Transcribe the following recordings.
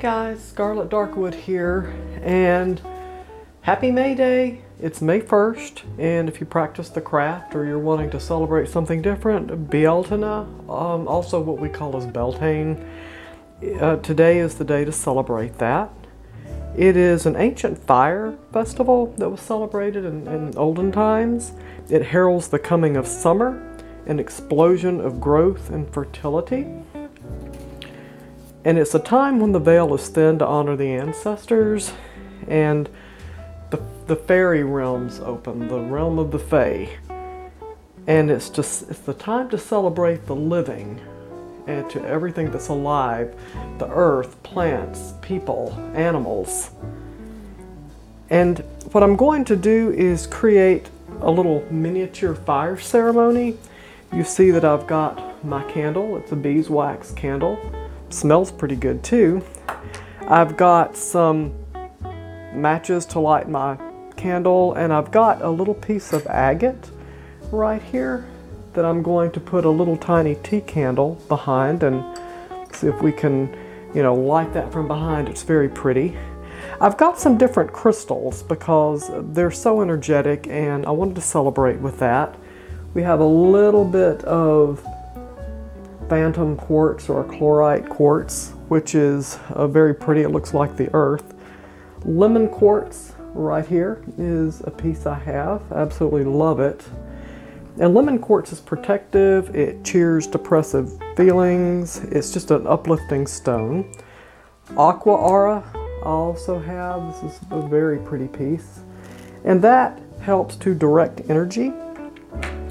guys, Scarlet Darkwood here, and happy May Day. It's May 1st, and if you practice the craft or you're wanting to celebrate something different, Beltane, also what we call as Beltane, today is the day to celebrate that. It is an ancient fire festival that was celebrated in olden times. It heralds the coming of summer, an explosion of growth and fertility. And it's a time when the veil is thin to honor the ancestors, and the fairy realms open, the realm of the fae. And it's the time to celebrate the living, and to everything that's alive, the earth, plants, people, animals. And what I'm going to do is create a little miniature fire ceremony. You see that I've got my candle, it's a beeswax candle. Smells pretty good too. I've got some matches to light my candle, and I've got a little piece of agate right here that I'm going to put a little tiny tea candle behind and see if we can, you know, light that from behind. It's very pretty. I've got some different crystals because they're so energetic, and I wanted to celebrate with that. We have a little bit of Phantom quartz or chlorite quartz, which is very pretty. It looks like the earth. Lemon quartz right here is a piece I have. I absolutely love it. And lemon quartz is protective. It cheers depressive feelings. It's just an uplifting stone. Aqua aura I also have. This is a very pretty piece. And that helps to direct energy.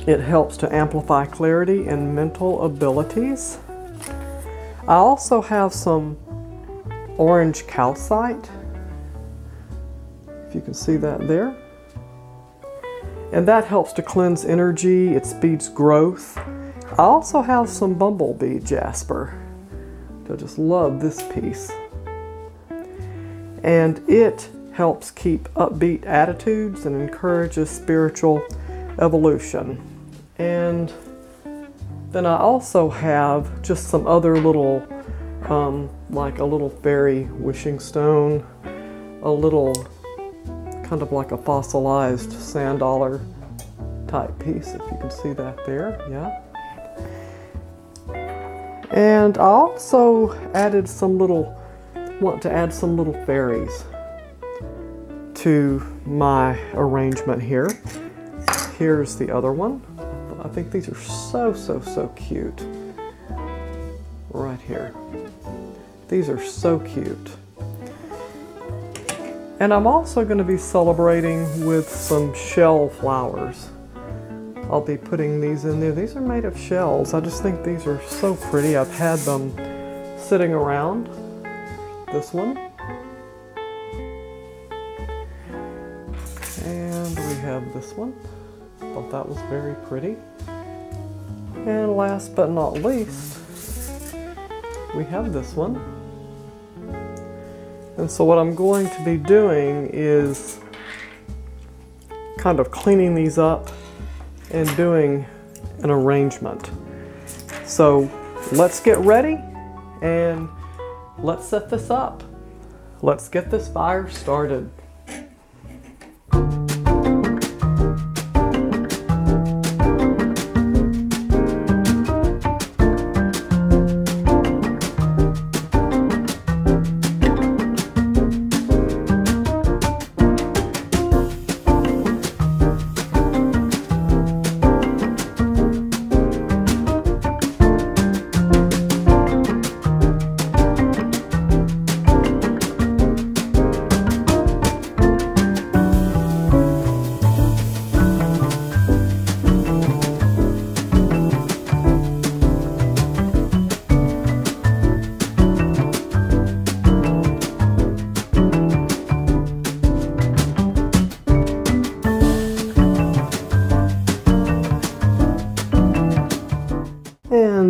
It helps to amplify clarity and mental abilities. I also have some orange calcite, if you can see that there. And that helps to cleanse energy, it speeds growth. I also have some bumblebee jasper. I just love this piece. And it helps keep upbeat attitudes and encourages spiritual evolution. And then I also have just some other little, like a little fairy wishing stone, a little kind of like a fossilized sand dollar type piece, if you can see that there, yeah. And I also added some little, want to add some little fairies to my arrangement here. Here's the other one. I think these are so cute. Right here. These are so cute. And I'm also going to be celebrating with some shell flowers. I'll be putting these in there. These are made of shells. I just think these are so pretty. I've had them sitting around. This one. And we have this one. Thought that was very pretty. And last but not least, we have this one. And so what I'm going to be doing is kind of cleaning these up and doing an arrangement. So let's get ready and let's set this up. Let's get this fire started.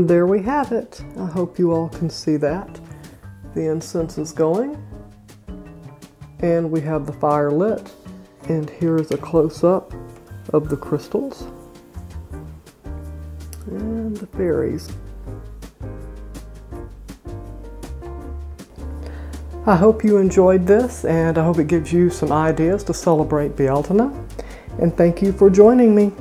There we have it. I hope you all can see that. The incense is going, and we have the fire lit, and here is a close-up of the crystals and the fairies. I hope you enjoyed this, and I hope it gives you some ideas to celebrate Beltane. And thank you for joining me.